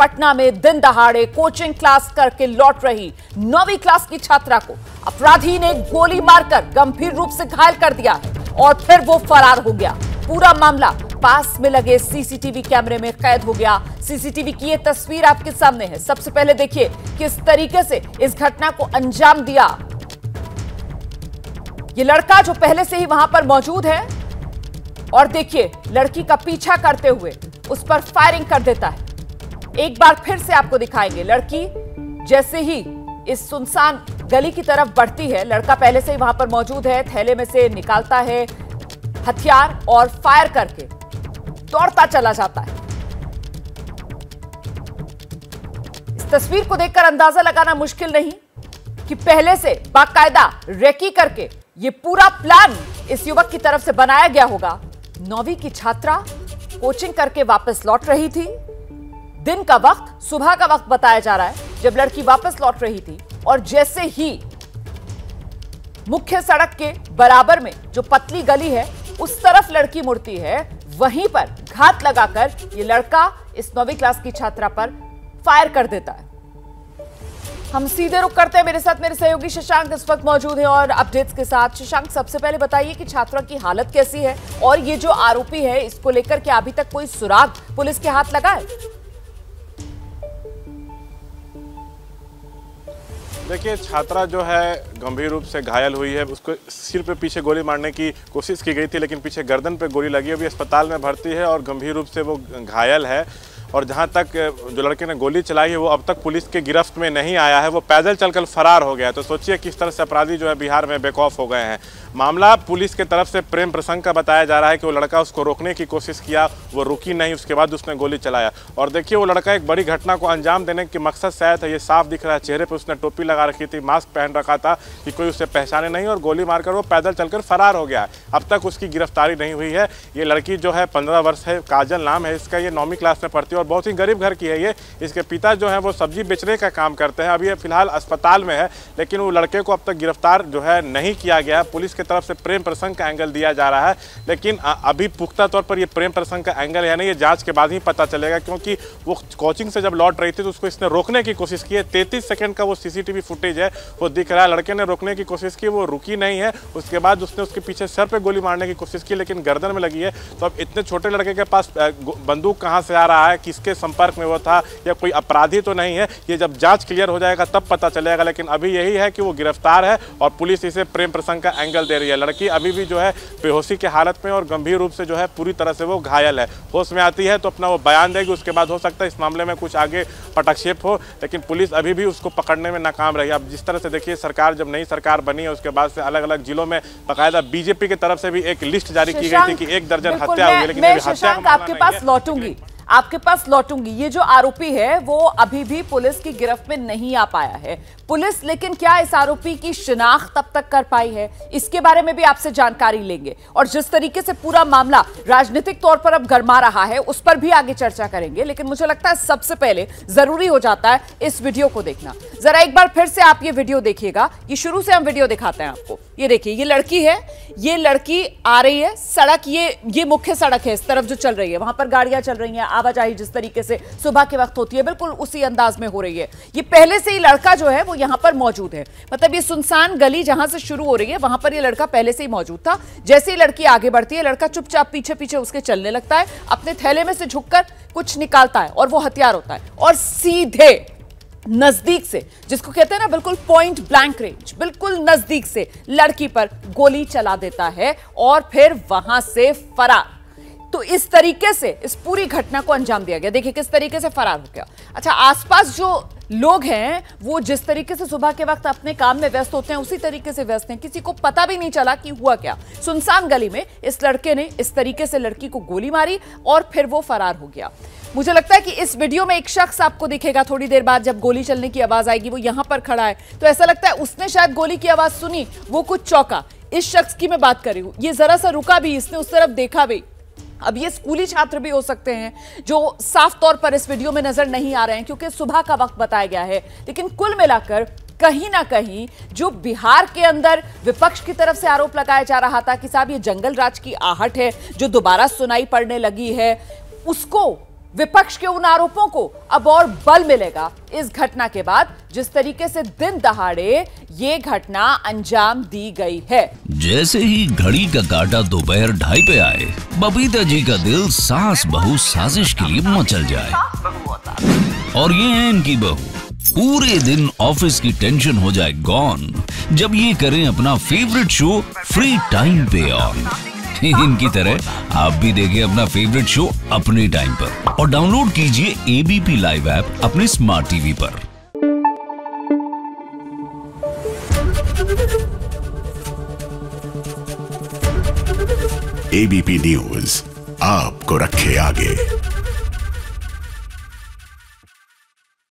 पटना में दिन दहाड़े कोचिंग क्लास करके लौट रही 9वीं क्लास की छात्रा को अपराधी ने गोली मारकर गंभीर रूप से घायल कर दिया और फिर वो फरार हो गया। पूरा मामला पास में लगे सीसीटीवी कैमरे में कैद हो गया। सीसीटीवी की ये तस्वीर आपके सामने है। सबसे पहले देखिए किस तरीके से इस घटना को अंजाम दिया। ये लड़का जो पहले से ही वहां पर मौजूद है और देखिए लड़की का पीछा करते हुए उस पर फायरिंग कर देता है। एक बार फिर से आपको दिखाएंगे, लड़की जैसे ही इस सुनसान गली की तरफ बढ़ती है, लड़का पहले से ही वहां पर मौजूद है, थैले में से निकालता है हथियार और फायर करके दौड़ता चला जाता है। इस तस्वीर को देखकर अंदाजा लगाना मुश्किल नहीं कि पहले से बाकायदा रेकी करके ये पूरा प्लान इस युवक की तरफ से बनाया गया होगा। 9वीं की छात्रा कोचिंग करके वापस लौट रही थी। दिन का वक्त, सुबह का वक्त बताया जा रहा है जब लड़की वापस लौट रही थी और जैसे ही मुख्य सड़क के बराबर में जो पतली गली है उस तरफ लड़की मुड़ती है, वहीं पर घात लगाकर ये लड़का इस 9वीं क्लास की छात्रा पर फायर कर देता है। हम सीधे रुक करते हैं, मेरे साथ मेरे सहयोगी शशांक इस वक्त मौजूद हैं और अपडेट्स के साथ। शशांक, सबसे पहले बताइए कि छात्रा की हालत कैसी है और ये जो आरोपी है इसको लेकर क्या अभी तक कोई सुराग पुलिस के हाथ लगा है? देखिए, छात्रा जो है गंभीर रूप से घायल हुई है। उसको सिर पे पीछे गोली मारने की कोशिश की गई थी लेकिन पीछे गर्दन पे गोली लगी। अभी अस्पताल में भर्ती है और गंभीर रूप से वो घायल है। और जहां तक जो लड़के ने गोली चलाई है वो अब तक पुलिस के गिरफ्त में नहीं आया है, वो पैदल चलकर फरार हो गया। तो सोचिए किस तरह से अपराधी जो है बिहार में बेखौफ हो गए हैं। मामला पुलिस के तरफ से प्रेम प्रसंग का बताया जा रहा है कि वो लड़का उसको रोकने की कोशिश किया, वो रुकी नहीं, उसके बाद उसने गोली चलाया। और देखिए वो लड़का एक बड़ी घटना को अंजाम देने के मकसद से आया था, ये साफ दिख रहा है। चेहरे पर उसने टोपी लगा रखी थी, मास्क पहन रखा था कि कोई उसे पहचाने नहीं, और गोली मारकर वो पैदल चलकर फरार हो गया। अब तक उसकी गिरफ्तारी नहीं हुई है। ये लड़की जो है 15 वर्ष है, काजल नाम है इसका, ये 9वीं क्लास में पढ़ती है और बहुत ही गरीब घर की है ये। इसके पिता जो है वो सब्जी बेचने का काम करते हैं। अभी ये फिलहाल अस्पताल में है लेकिन वो लड़के को अब तक गिरफ्तार जो है नहीं किया गया। पुलिस के तरफ से प्रेम प्रसंग का एंगल दिया जा रहा है लेकिन अभी पुख्ता तौर पर ये प्रेम प्रसंग का एंगल है नहीं, ये जांच के बाद ही पता चलेगा। क्योंकि वो कोचिंग से जब लौट रही थी तो उसको इसने रोकने की कोशिश की है। 33 सेकंड का वो सीसीटीवी फुटेज है, वो दिख रहा है। लड़के ने रोकने की कोशिश की, वो रुकी नहीं है। उसके बाद उसने उसके पीछे सर पर गोली मारने की कोशिश की लेकिन गर्दन में लगी है। तो अब इतने छोटे लड़के के पास बंदूक कहाँ से आ रहा है, किसके संपर्क में वो था, या कोई अपराधी तो नहीं है, ये जब जाँच क्लियर हो जाएगा तब पता चलेगा। लेकिन अभी यही है कि वो गिरफ्तार है और पुलिस इसे प्रेम प्रसंग का एंगल दे रही है। लड़की अभी भी जो है बेहोशी की हालत में और गंभीर रूप से जो है पूरी तरह से वो घायल है। होश में आती है तो अपना वो बयान देगी, उसके बाद हो सकता है इस मामले में कुछ आगे पटक्षेप हो। लेकिन पुलिस अभी भी उसको पकड़ने में नाकाम रही है। अब जिस तरह से देखिए, सरकार जब नई सरकार बनी है उसके बाद से अलग अलग जिलों में बाकायदा बीजेपी की तरफ से भी एक लिस्ट जारी की गई थी कि 1 दर्जन हत्या हुई है। लेकिन आपके पास लौटूंगी। ये जो आरोपी है वो अभी भी पुलिस की गिरफ्त में नहीं आ पाया है। पुलिस लेकिन क्या इस आरोपी की शिनाख्त तब तक कर पाई है, इसके बारे में भी आपसे जानकारी लेंगे। और जिस तरीके से पूरा मामला राजनीतिक तौर पर अब गरमा रहा है उस पर भी आगे चर्चा करेंगे। लेकिन मुझे लगता है सबसे पहले जरूरी हो जाता है इस वीडियो को देखना। जरा एक बार फिर से आप ये वीडियो देखिएगा। ये शुरू से हम वीडियो दिखाते हैं आपको। ये देखिए, ये लड़की है, ये लड़की आ रही है सड़क, ये मुख्य सड़क है, इस तरफ जो चल रही है वहां पर गाड़ियां चल रही हैं। आवाजाही जिस तरीके से सुबह के वक्त होती है बिल्कुल उसी अंदाज में हो रही है। ये पहले से ही लड़का जो है वो यहां पर मौजूद है। मतलब ये सुनसान गली जहां से शुरू हो रही है वहां पर ये लड़का पहले से ही मौजूद था। जैसे ही लड़की आगे बढ़ती है लड़का चुपचाप पीछे पीछे उसके चलने लगता है, अपने थैले में से झुककर कुछ निकालता है और वो हथियार होता है। और सीधे नजदीक से, जिसको कहते हैं ना बिल्कुल पॉइंट ब्लैंक रेंज, बिल्कुल नजदीक से लड़की पर गोली चला देता है और फिर वहां से फरार। तो इस तरीके से इस पूरी घटना को अंजाम दिया गया। देखिए किस तरीके से फरार हो गया। अच्छा, आसपास जो लोग हैं वो जिस तरीके से सुबह के वक्त अपने काम में व्यस्त होते हैं उसी तरीके से व्यस्त हैं। किसी को पता भी नहीं चला कि हुआ क्या। सुनसान गली में इस लड़के ने इस तरीके से लड़की को गोली मारी और फिर वो फरार हो गया। मुझे लगता है कि इस वीडियो में एक शख्स आपको दिखेगा थोड़ी देर बाद, जब गोली चलने की आवाज़ आएगी वो यहाँ पर खड़ा है, तो ऐसा लगता है उसने शायद गोली की आवाज़ सुनी, वो कुछ चौंका। इस शख्स की मैं बात कर रही हूँ, ये ज़रा सा रुका भी, इसने उस तरफ देखा भी। अब ये स्कूली छात्र भी हो सकते हैं जो साफ तौर पर इस वीडियो में नजर नहीं आ रहे हैं क्योंकि सुबह का वक्त बताया गया है। लेकिन कुल मिलाकर कहीं ना कहीं जो बिहार के अंदर विपक्ष की तरफ से आरोप लगाया जा रहा था कि साहब ये जंगल राज की आहट है जो दोबारा सुनाई पड़ने लगी है, उसको विपक्ष के उन आरोपों को अब और बल मिलेगा इस घटना के बाद, जिस तरीके से दिन दहाड़े ये घटना अंजाम दी गई है। जैसे ही घड़ी का काटा दोपहर 2:30 पे आए, बबीता जी का दिल सास बहू साजिश के लिए मचल जाए। और ये है इनकी बहू, पूरे दिन ऑफिस की टेंशन हो जाए गॉन जब ये करें अपना फेवरेट शो फ्री टाइम पे ऑन। इनकी तरह आप भी देखिए अपना फेवरेट शो अपने टाइम पर और डाउनलोड कीजिए एबीपी लाइव ऐप अपने स्मार्ट टीवी पर। एबीपी न्यूज आपको रखे आगे।